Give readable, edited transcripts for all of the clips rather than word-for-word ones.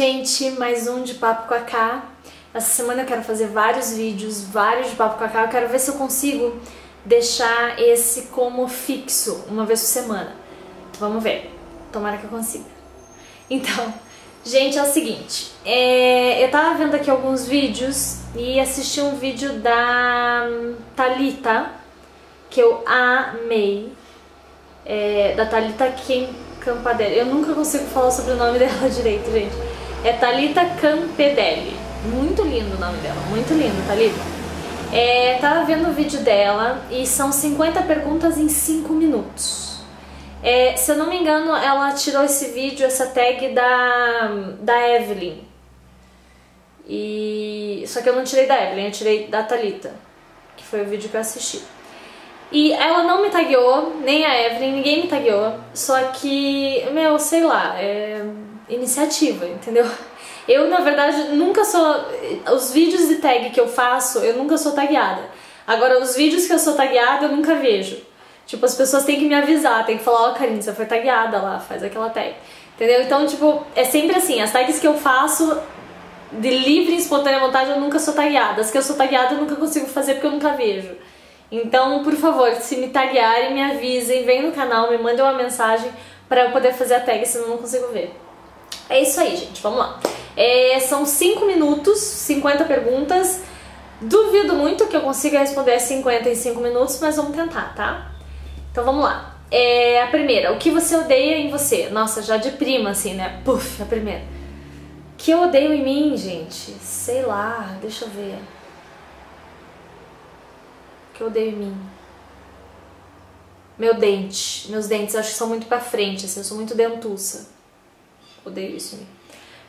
gente, mais um de Papo com a K. Essa semana eu quero fazer vários vídeos, vários de Papo com a K. Eu quero ver se eu consigo deixar esse como fixo, uma vez por semana. Vamos ver, tomara que eu consiga. Então, gente, é o seguinte, eu tava vendo aqui alguns vídeos e assisti um vídeo da Thalita, que eu amei, da Thalita Campedelli. Eu nunca consigo falar sobre o nome dela direito, gente. É Thalita Campedelli. Muito lindo o nome dela, muito lindo, Thalita. Tava vendo o vídeo dela e são 50 perguntas em 5 minutos. Se eu não me engano, ela tirou esse vídeo, essa tag da Evelyn. Só que eu não tirei da Evelyn, eu tirei da Thalita, que foi o vídeo que eu assisti. E ela não me tagueou, nem a Evelyn, ninguém me tagueou, só que, meu, sei lá, é iniciativa, entendeu? Eu, na verdade, nunca sou... Os vídeos de tag que eu faço, eu nunca sou tagueada. Agora, os vídeos que eu sou tagueada, eu nunca vejo. Tipo, as pessoas têm que me avisar, têm que falar, ó, Karine, você foi tagueada lá, faz aquela tag. Entendeu? Então, tipo, é sempre assim, as tags que eu faço, de livre e espontânea vontade, eu nunca sou tagueada. As que eu sou tagueada, eu nunca consigo fazer porque eu nunca vejo. Então, por favor, se me taguearem, me avisem, vem no canal, me mandem uma mensagem pra eu poder fazer a tag, senão eu não consigo ver. É isso aí, gente, vamos lá. São 5 minutos, 50 perguntas. Duvido muito que eu consiga responder as 50 em 5 minutos, mas vamos tentar, tá? Então vamos lá. A primeira, o que você odeia em você? Nossa, já de prima, assim, né? Puf, a primeira. O que eu odeio em mim, gente? Sei lá, deixa eu ver. Que eu odeio em mim. Meu dente. Meus dentes eu acho que são muito pra frente, assim, eu sou muito dentuça. Odeio isso em mim.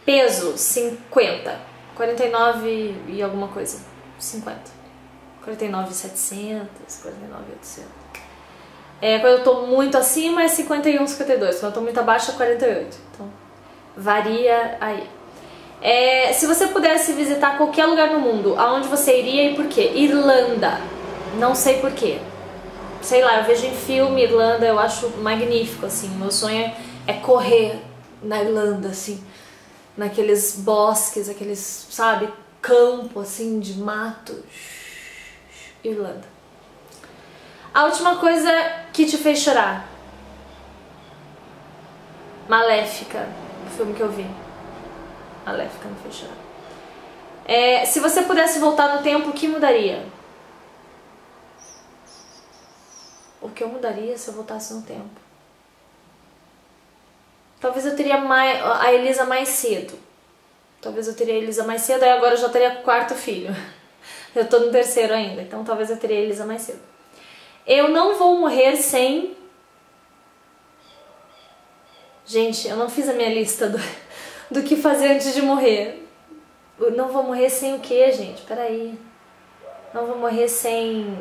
Peso, 50. 49 e alguma coisa. 50. 49,700, 49,800. Quando eu tô muito acima é 51, 52. Quando eu tô muito abaixo é 48. Então, varia aí. Se você pudesse visitar qualquer lugar no mundo, aonde você iria e por quê? Irlanda. Não sei porquê. Sei lá, eu vejo em filme Irlanda, eu acho magnífico, assim. Meu sonho é correr na Irlanda, assim. Naqueles bosques, aqueles, sabe, campo, assim, de mato. Irlanda. A última coisa que te fez chorar? Maléfica. O filme que eu vi. Maléfica me fez chorar. Se você pudesse voltar no tempo, o que mudaria? O que eu mudaria se eu voltasse no tempo? Talvez eu teria a Elisa mais cedo. Talvez eu teria a Elisa mais cedo, aí agora eu já teria o quarto filho. Eu tô no terceiro ainda, então talvez eu teria a Elisa mais cedo. Eu não vou morrer sem... Gente, eu não fiz a minha lista do que fazer antes de morrer. Eu não vou morrer sem o quê, gente? Peraí. Não vou morrer sem...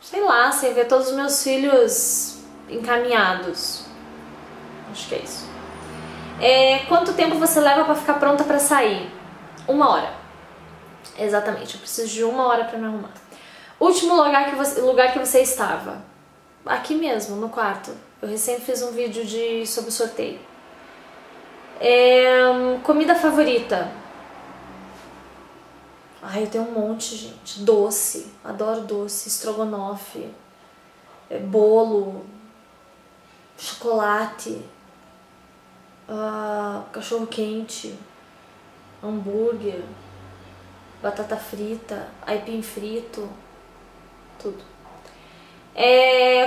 Sei lá, sem ver todos os meus filhos encaminhados. Acho que é isso. Quanto tempo você leva pra ficar pronta pra sair? 1 hora. Exatamente, eu preciso de 1 hora pra me arrumar. Último lugar que você estava? Aqui mesmo, no quarto. Eu recém fiz um vídeo sobre sorteio. Comida favorita? Ai, eu tenho um monte, gente. Doce. Adoro doce. Estrogonofe. Bolo. Chocolate. Cachorro-quente. Hambúrguer. Batata frita. Aipim frito. Tudo.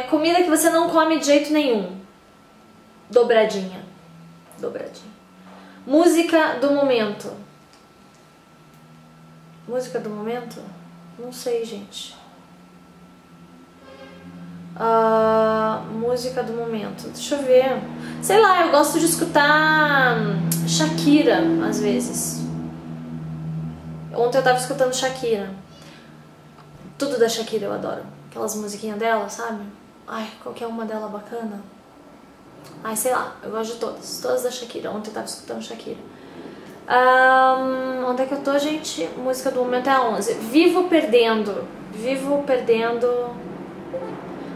Comida que você não come de jeito nenhum. Dobradinha. Dobradinha. Música do momento. Música do momento? Não sei, gente. Música do momento. Deixa eu ver. Sei lá, eu gosto de escutar Shakira, às vezes. Ontem eu tava escutando Shakira. Tudo da Shakira eu adoro. Aquelas musiquinhas dela, sabe? Ai, qualquer uma dela bacana. Ai, sei lá, eu gosto de todas. Todas da Shakira. Ontem eu tava escutando Shakira. Onde é que eu tô, gente? Música do momento é a 11. Vivo perdendo.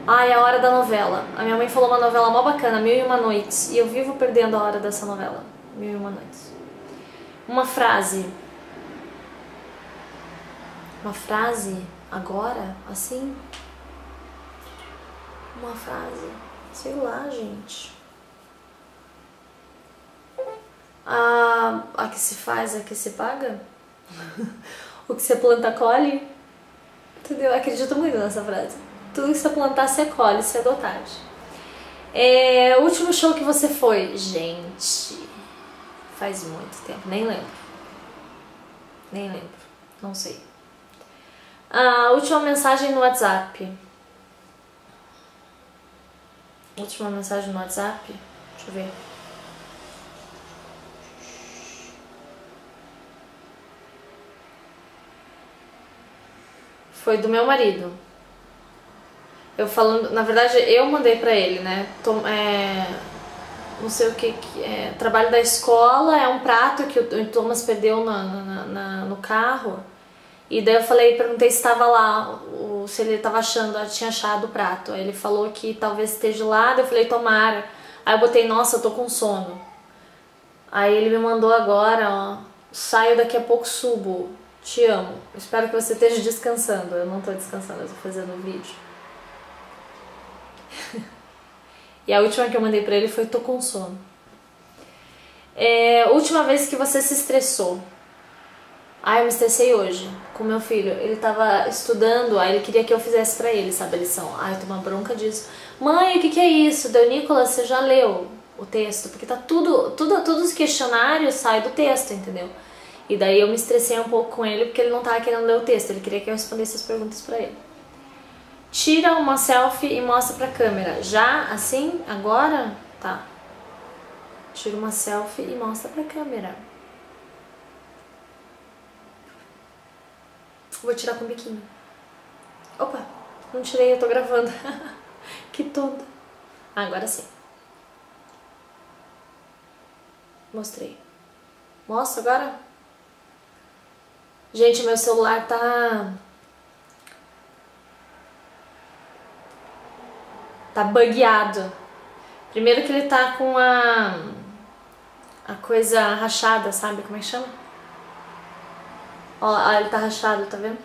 Ai, a hora da novela. A minha mãe falou uma novela mó bacana, 1001 Noites. E eu vivo perdendo a hora dessa novela, 1001 Noites. Uma frase. Uma frase agora, assim? Uma frase. Sei lá, gente. A que se faz, a que se paga? O que você planta, colhe? Entendeu? Eu acredito muito nessa frase. Tudo que você plantar, você colhe, você é dotado. É, o último show que você foi? Gente, faz muito tempo, nem lembro. Nem lembro, não sei. A última mensagem no WhatsApp. Última mensagem no WhatsApp? Deixa eu ver. Foi do meu marido. Eu falando, na verdade eu mandei pra ele, né? Não sei o que, trabalho da escola, é um prato que o Thomas perdeu no carro. E daí eu falei, perguntei se estava lá, se ele tava achando, tinha achado o prato. Aí ele falou que talvez esteja lá, daí eu falei, tomara. Aí eu botei, nossa, eu tô com sono. Aí ele me mandou agora, ó, saio daqui a pouco, subo, te amo. Espero que você esteja descansando. Eu não tô descansando, eu tô fazendo um vídeo. E a última que eu mandei pra ele foi tô com sono. Última vez que você se estressou. Ah, eu me estressei hoje com meu filho. Ele tava estudando, aí ele queria que eu fizesse pra ele, sabe, a lição. Ai, eu tô uma bronca disso. Mãe, o que é isso? Deu, Nicolas, você já leu o texto? Porque tá todos os questionários saem do texto, entendeu? E daí eu me estressei um pouco com ele porque ele não tava querendo ler o texto. Ele queria que eu respondesse as perguntas pra ele. Tira uma selfie e mostra pra câmera. Já? Assim? Agora? Tá. Tira uma selfie e mostra pra câmera. Vou tirar com o biquinho. Opa! Não tirei, eu tô gravando. Que tonta. Ah, agora sim. Mostrei. Mostra agora? Gente, meu celular tá... tá bugueado. Primeiro que ele tá com a coisa rachada, sabe? Como é que chama? Ó, ele tá rachado, tá vendo?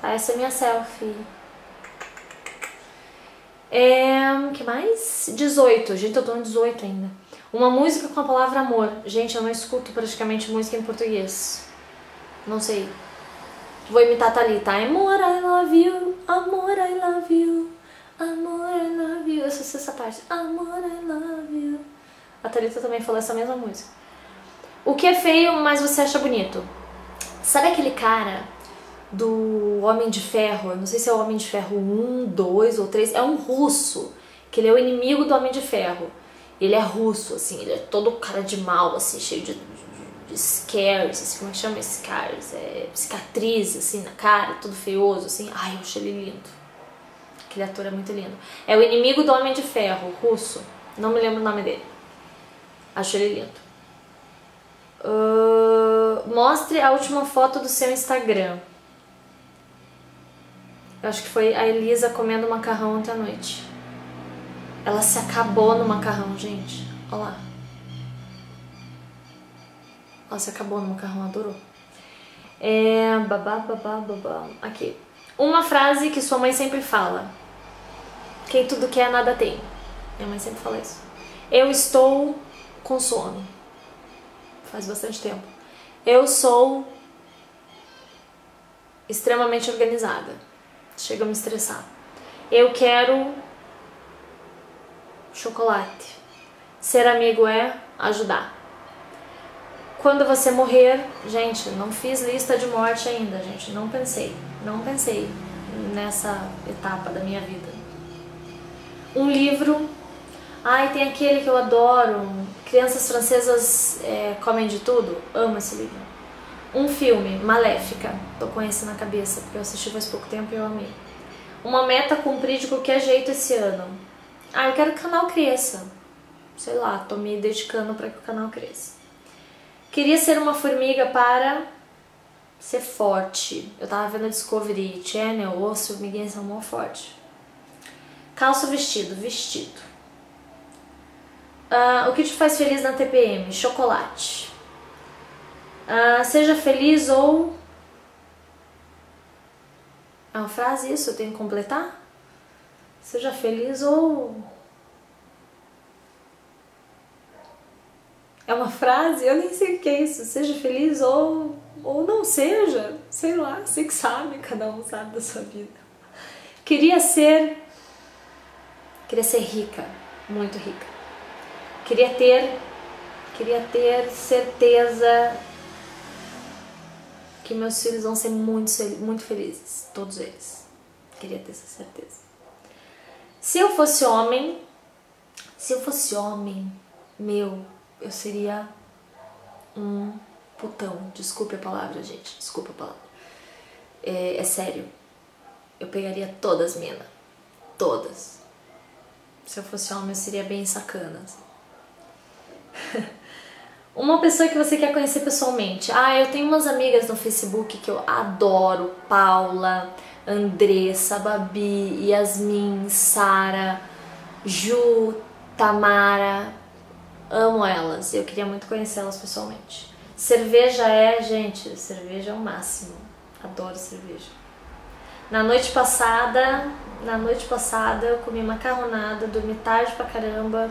Tá, essa é minha selfie. Que mais? 18. Gente, eu tô no 18 ainda. Uma música com a palavra amor. Gente, eu não escuto praticamente música em português. Não sei. Vou imitar a Thalita. Amor, I love you. Amor, I love you. Amor, I love you. Eu só sei essa parte. Amor, I love you. A Thalita também falou essa mesma música. O que é feio, mas você acha bonito? Sabe aquele cara do Homem de Ferro? Eu não sei se é o Homem de Ferro 1, 2 ou 3. É um russo, que ele é o inimigo do Homem de Ferro. Ele é russo, assim. Ele é todo cara de mal, assim, cheio de scars, assim. Como é que chama? Scars. É cicatriz, assim, na cara. Todo feioso, assim. Ai, eu achei ele lindo. Aquele ator é muito lindo. É o inimigo do Homem de Ferro, russo. Não me lembro o nome dele. Acho ele lindo. Mostre a última foto do seu Instagram. Eu acho que foi a Elisa comendo macarrão ontem à noite. Ela se acabou no macarrão, gente. Olha lá. Ela se acabou no macarrão, adorou. Babá, babá, babá. Aqui. Uma frase que sua mãe sempre fala. Quem tudo quer, nada tem. Minha mãe sempre fala isso. Eu estou com sono. Faz bastante tempo. Eu sou extremamente organizada. Chega a me estressar. Eu quero chocolate. Ser amigo é ajudar. Quando você morrer... Gente, não fiz lista de morte ainda, gente. Não pensei. Não pensei nessa etapa da minha vida. Um livro. Ai, tem aquele que eu adoro. Crianças Francesas Comem de Tudo. Amo esse livro. Um filme. Maléfica. Tô com esse na cabeça, porque eu assisti faz pouco tempo e eu amei. Uma meta cumprir de qualquer jeito esse ano. Ah, eu quero que o canal cresça. Sei lá, tô me dedicando pra que o canal cresça. Queria ser uma formiga para... ser forte. Eu tava vendo a Discovery Channel, os formiguinhas são mó fortes. Calça ou vestido? Vestido. O que te faz feliz na TPM? Chocolate. Seja feliz ou... É uma frase isso? Eu tenho que completar? Seja feliz ou... É uma frase? Eu nem sei o que é isso. Seja feliz ou não seja. Sei lá, você que sabe. Cada um sabe da sua vida. Queria ser rica. Muito rica. Queria ter certeza que meus filhos vão ser muito felizes. Todos eles. Queria ter essa certeza. Se eu fosse homem, eu seria um putão. Desculpe a palavra, gente. Desculpe a palavra. É sério. Eu pegaria todas, mina. Todas. Se eu fosse homem, eu seria bem sacana. Uma pessoa que você quer conhecer pessoalmente. Eu tenho umas amigas no Facebook que eu adoro. Paula, Andressa, Babi, Yasmin, Sara, Ju, Tamara. Amo elas. Eu queria muito conhecê-las pessoalmente. Cerveja é o máximo. Adoro cerveja. Na noite passada eu comi macarronada, dormi tarde pra caramba.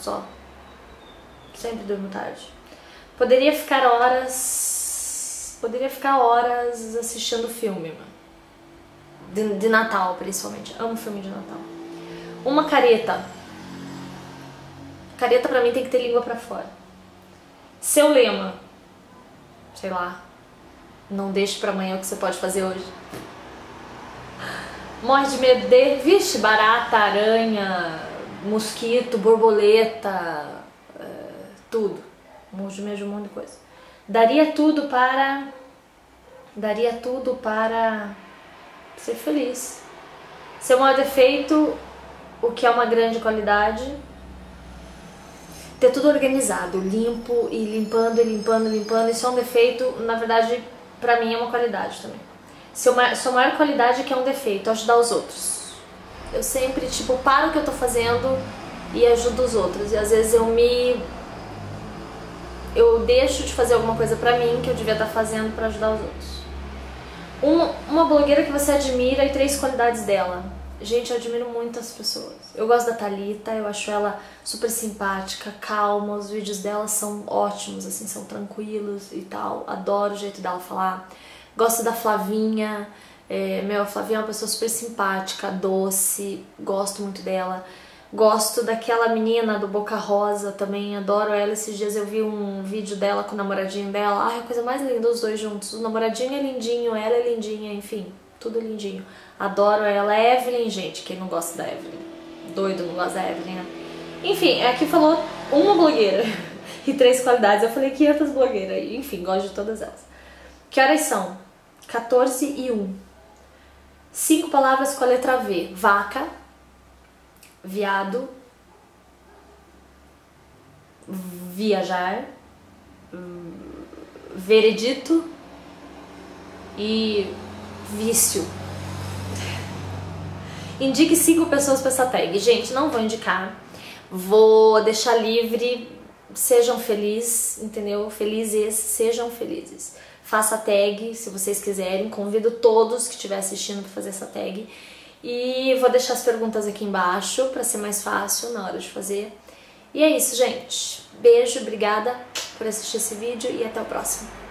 Só. Sempre durmo tarde. Poderia ficar horas assistindo filme, mano. De Natal, principalmente. Amo filme de Natal. Uma careta. Careta pra mim tem que ter língua pra fora. Seu lema. Sei lá. Não deixe pra amanhã o que você pode fazer hoje. Morre de medo de... Vixe, barata, aranha, mosquito, borboleta, tudo. Morro de medo de um monte de coisa. Daria tudo para ser feliz. Seu maior defeito... O que é uma grande qualidade. Ter tudo organizado, limpo e limpando. Isso é um defeito, na verdade, pra mim é uma qualidade também. Sua maior qualidade que é um defeito, ajudar os outros. Eu sempre, paro o que eu tô fazendo e ajudo os outros. E às vezes eu deixo de fazer alguma coisa pra mim que eu devia estar fazendo pra ajudar os outros. Uma blogueira que você admira e 3 qualidades dela. Gente, eu admiro muito as pessoas. Eu gosto da Thalita, eu acho ela super simpática, calma. Os vídeos dela são ótimos, assim, são tranquilos e tal. Adoro o jeito dela falar. Gosto da Flavinha. A Flavinha é uma pessoa super simpática, doce. Gosto muito dela. Gosto daquela menina do Boca Rosa também. Adoro ela. Esses dias eu vi um vídeo dela com o namoradinho dela. A coisa mais linda, os dois juntos. O namoradinho é lindinho, ela é lindinha, enfim. Tudo lindinho. Adoro ela. A Evelyn, gente, quem não gosta da Evelyn? Doido, não gosta da Evelyn, né? Enfim, aqui falou uma blogueira e 3 qualidades. Eu falei 500 blogueiras. Enfim, gosto de todas elas. Que horas são? 14:01. 5 palavras com a letra V. Vaca. Viado. Viajar. Veredito. E... vício. Indique 5 pessoas pra essa tag. Gente, não vou indicar. Vou deixar livre. Sejam felizes, entendeu? Felizes, sejam felizes. Faça a tag, se vocês quiserem. Convido todos que estiver assistindo pra fazer essa tag. E vou deixar as perguntas aqui embaixo pra ser mais fácil na hora de fazer. E é isso, gente. Beijo, obrigada por assistir esse vídeo e até o próximo.